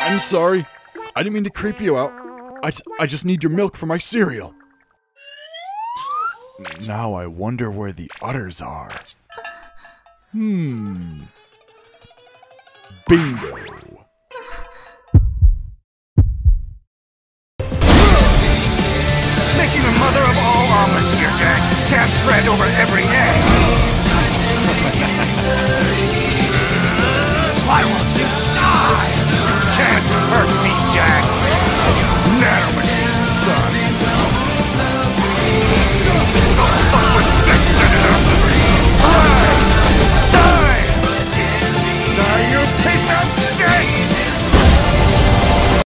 I'm sorry. I didn't mean to creep you out. I just need your milk for my cereal. Now I wonder where the otters are. Bingo. Making the mother of all omelets here, Jack. Can't fret over every